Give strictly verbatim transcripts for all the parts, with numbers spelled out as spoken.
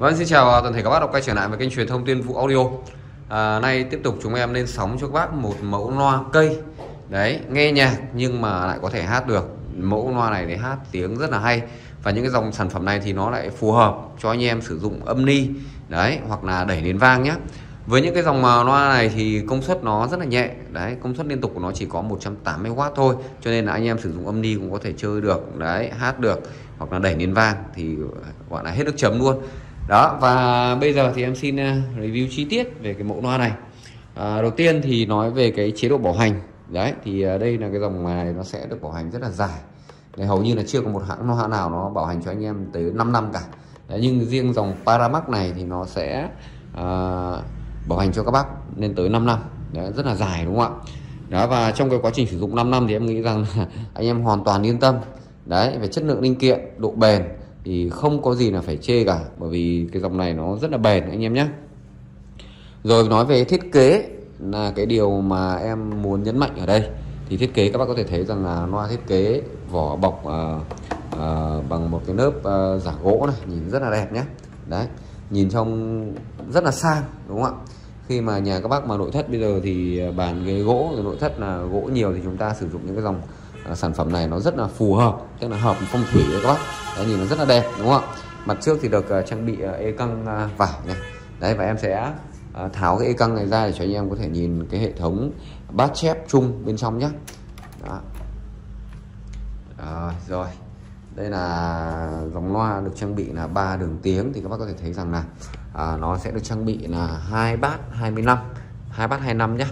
Vâng, xin chào toàn thể các bác đã quay trở lại với kênh truyền thông Tuyên Vũ Audio. À, nay tiếp tục chúng em lên sóng cho các bác một mẫu loa cây. Đấy, nghe nhạc nhưng mà lại có thể hát được. Mẫu loa này thì hát tiếng rất là hay. Và những cái dòng sản phẩm này thì nó lại phù hợp cho anh em sử dụng âm ni. Đấy, hoặc là đẩy nến vang nhé. Với những cái dòng loa này thì công suất nó rất là nhẹ. Đấy, công suất liên tục của nó chỉ có một trăm tám mươi oát thôi. Cho nên là anh em sử dụng âm ni cũng có thể chơi được. Đấy, hát được. Hoặc là đẩy nến vang thì gọi là hết nước chấm luôn. Đó, và bây giờ thì em xin review chi tiết về cái mẫu loa này. À, đầu tiên thì nói về cái chế độ bảo hành. Đấy, thì đây là cái dòng này nó sẽ được bảo hành rất là dài. Đấy, hầu như là chưa có một hãng loa nào nó bảo hành cho anh em tới năm năm cả. Đấy, nhưng riêng dòng Paramax này thì nó sẽ à, bảo hành cho các bác lên tới năm năm. Đấy, rất là dài đúng không ạ? Đó, và trong cái quá trình sử dụng năm năm thì em nghĩ rằng anh em hoàn toàn yên tâm. Đấy, về chất lượng linh kiện, độ bền thì không có gì là phải chê cả, bởi vì cái dòng này nó rất là bền anh em nhé. Rồi nói về thiết kế là cái điều mà em muốn nhấn mạnh ở đây. Thì thiết kế các bác có thể thấy rằng là loa thiết kế vỏ bọc à, à, bằng một cái lớp à, giả gỗ này, nhìn rất là đẹp nhé. Đấy, nhìn trông rất là sang đúng không ạ? Khi mà nhà các bác mà nội thất bây giờ thì bàn ghế gỗ, nội thất là gỗ nhiều thì chúng ta sử dụng những cái dòng à, sản phẩm này nó rất là phù hợp, tức là hợp phong thủy đấy các bác. Đấy, nhìn nó rất là đẹp đúng không ạ? Mặt trước thì được uh, trang bị uh, ê căng uh, vải này. Đấy, và em sẽ uh, tháo cái ê căng này ra để cho anh em có thể nhìn cái hệ thống bát chép chung bên trong nhé. Đó. Đó, rồi đây là dòng loa được trang bị là ba đường tiếng, thì các bác có thể thấy rằng là uh, nó sẽ được trang bị là hai bát hai mươi lăm hai bát hai mươi lăm nhé.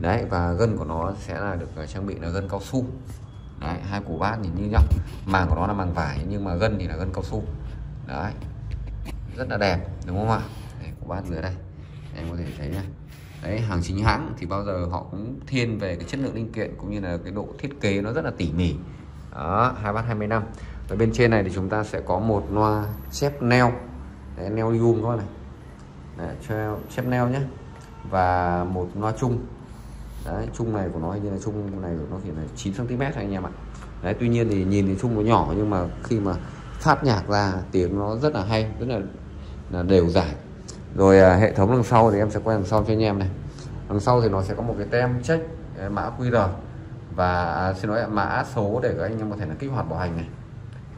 Đấy, và gân của nó sẽ là được trang bị là gân cao su. Đấy, hai củ bát nhìn như nhau, màng của nó là màng vải nhưng mà gân thì là gân cao su. Đấy, rất là đẹp đúng không ạ? Đấy, củ bát dưới đây em có thể thấy này. Đấy, hàng chính hãng thì bao giờ họ cũng thiên về cái chất lượng linh kiện cũng như là cái độ thiết kế nó rất là tỉ mỉ. Đó, hai bát hai mươi lăm. Và bên trên này thì chúng ta sẽ có một loa chép neo. Đấy, neo lium các bạn này. Đấy, treo, chép neo nhé. Và một loa chung. Đấy, chung này của nó như là chung này của nó thì là chín xăng ti mét anh em ạ. Đấy, tuy nhiên thì nhìn thì chung nó nhỏ nhưng mà khi mà phát nhạc ra tiếng nó rất là hay, rất là, là đều giải. Rồi à, hệ thống đằng sau thì em sẽ quay đằng sau cho anh em này. Đằng sau thì nó sẽ có một cái tem check mã quy rờ và à, xin lỗi mã số để các anh em có thể là kích hoạt bảo hành này.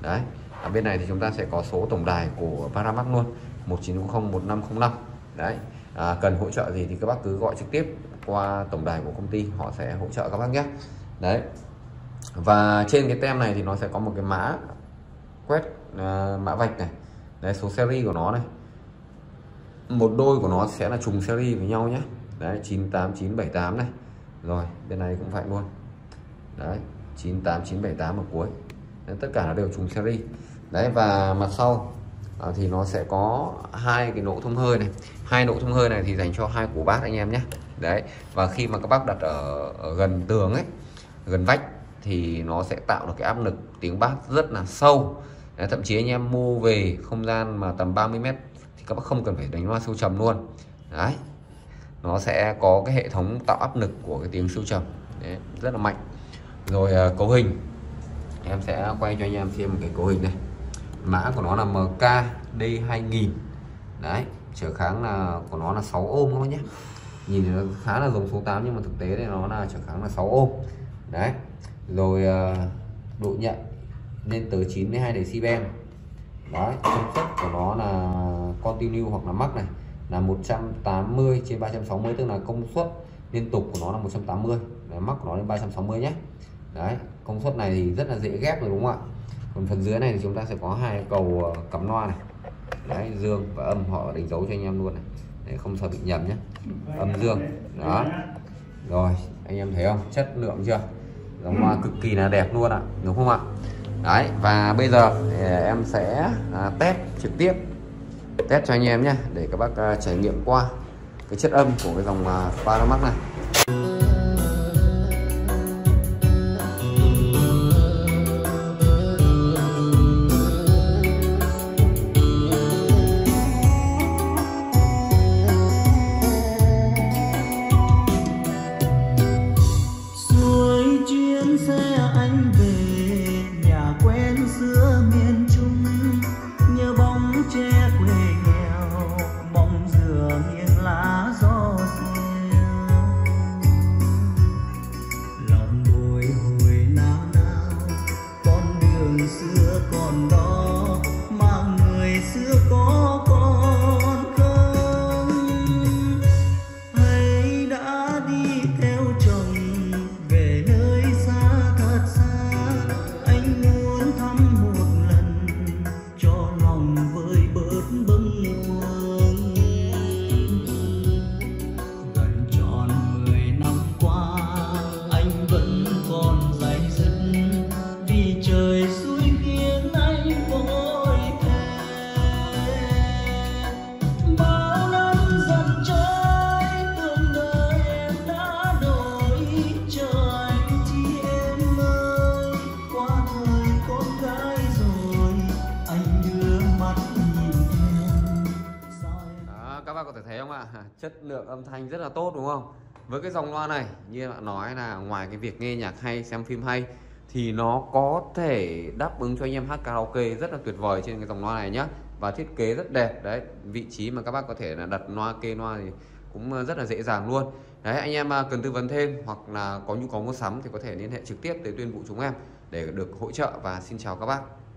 Đấy, ở bên này thì chúng ta sẽ có số tổng đài của Paramax luôn, một chín không không một năm không năm. Đấy, à, cần hỗ trợ gì thì các bác cứ gọi trực tiếp qua tổng đài của công ty, họ sẽ hỗ trợ các bác nhé. Đấy, và trên cái tem này thì nó sẽ có một cái mã quét uh, mã vạch này. Đấy, số series của nó này, một đôi của nó sẽ là trùng series với nhau nhé. Đấy, chín tám chín bảy tám này, rồi bên này cũng vậy luôn. Đấy, chín tám chín bảy tám ở cuối. Đấy, tất cả là đều trùng series. Đấy, và mặt sau à, thì nó sẽ có hai cái nỗ thông hơi này. Hai nỗ thông hơi này thì dành cho hai củ bát anh em nhé. Đấy, và khi mà các bác đặt ở, ở gần tường ấy, gần vách thì nó sẽ tạo được cái áp lực tiếng bát rất là sâu. Đấy, thậm chí anh em mua về không gian mà tầm ba mươi mét thì các bác không cần phải đánh loa siêu trầm luôn. Đấy, nó sẽ có cái hệ thống tạo áp lực của cái tiếng siêu trầm. Đấy, rất là mạnh. Rồi cấu hình em sẽ quay cho anh em xem một cái cấu hình này. Mã của nó là M K D hai nghìn. Đấy, trở kháng là của nó là sáu ôm thôi nhé. Nhìn thì nó khá là giống số tám nhưng mà thực tế thì nó là trở kháng là sáu ôm. Đấy, rồi độ nhạy lên tới chín mươi hai decibel. Đấy, công suất của nó là continue hoặc là max này là một trăm tám mươi trên ba trăm sáu mươi, tức là công suất liên tục của nó là một trăm tám mươi, max của nó lên ba trăm sáu mươi nhé. Đấy, công suất này thì rất là dễ ghép rồi đúng không ạ? Còn phần dưới này thì chúng ta sẽ có hai cầu cắm loa này. Đấy, dương và âm họ đánh dấu cho anh em luôn này. Để không sợ bị nhầm nhé, âm dương. Đó, rồi anh em thấy không, chất lượng chưa, dòng loa cực kỳ là đẹp luôn ạ, đúng không ạ? Đấy, và bây giờ em sẽ à, test trực tiếp, test cho anh em nhé, để các bác à, trải nghiệm qua cái chất âm của cái dòng à, Paramax này. Che quê nhà chất lượng âm thanh rất là tốt đúng không? Với cái dòng loa này như bạn nói là ngoài cái việc nghe nhạc hay, xem phim hay thì nó có thể đáp ứng cho anh em hát karaoke rất là tuyệt vời trên cái dòng loa này nhá. Và thiết kế rất đẹp đấy, vị trí mà các bác có thể là đặt loa kê loa thì cũng rất là dễ dàng luôn. Đấy, anh em cần tư vấn thêm hoặc là có nhu cầu mua sắm thì có thể liên hệ trực tiếp tới Tuyên Vũ chúng em để được hỗ trợ. Và xin chào các bác.